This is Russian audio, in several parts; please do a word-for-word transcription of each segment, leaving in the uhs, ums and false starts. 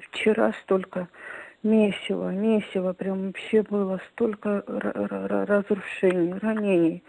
Вчера столько месива, месива, прям вообще было столько разрушений, ранений.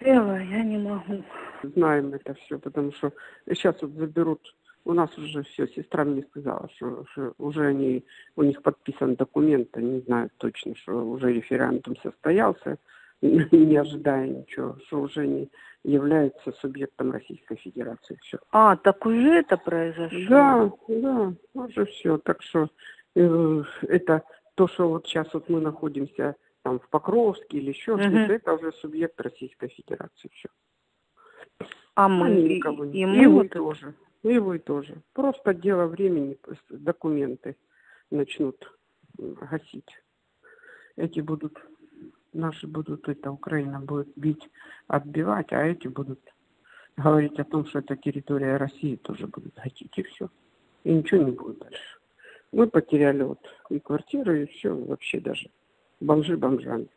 Эва, я не могу. Знаем это все, потому что сейчас вот заберут. У нас уже все, сестра мне сказала, что, что уже они, у них подписан документ, они знают точно, что уже референдум состоялся, не ожидая ничего, что уже не является субъектом Российской Федерации. Все. А, так уже это произошло? Да, да, уже все. Так что э, это то, что вот сейчас вот мы находимся там в Покровске или еще, угу. что-то, это уже субъект Российской Федерации. Все. А мы и, и мы его вот тоже. И его и тоже. Просто дело времени, документы начнут гасить. Эти будут, наши будут, это Украина будет бить, отбивать, а эти будут говорить о том, что это территория России, тоже будут гасить, и все. И ничего не будет дальше. Мы потеряли вот и квартиру, и все, вообще даже бомжи бомжами.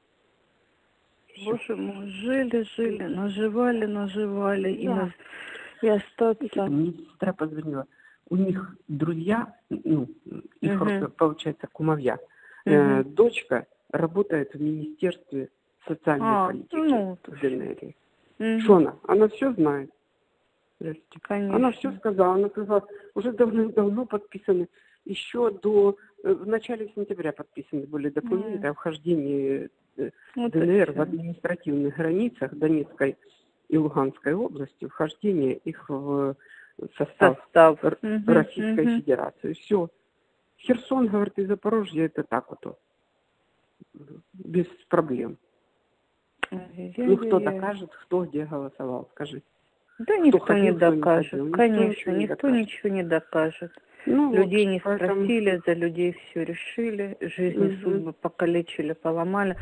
Боже мой, жили-жили, наживали-наживали, да. и нас... И остаться. Мне сестра позвонила. У них друзья, ну, их, uh-huh. получается, кумовья, uh-huh. э, дочка работает в Министерстве социальной а, политики ну, в ДНР. Uh-huh. Шона, она все знает. Она все сказала. Она сказала, уже давно-давно подписаны. Еще до... В начале сентября подписаны были документы uh-huh. о вхождении вот ДНР в административных границах Донецкой и Луганской области, вхождение их в состав, состав. Р- угу, Российской угу. Федерации. Все. Херсон, говорит, и Запорожье, это так вот. Без проблем. Ой, ну, кто я... докажет, кто где голосовал, скажи. Да кто никто ходил, не докажет. Не Конечно, никто, не никто докажет. Ничего не докажет. Ну, людей вот, не поэтому... спросили, за людей все решили, жизни угу. судьбы покалечили, поломали.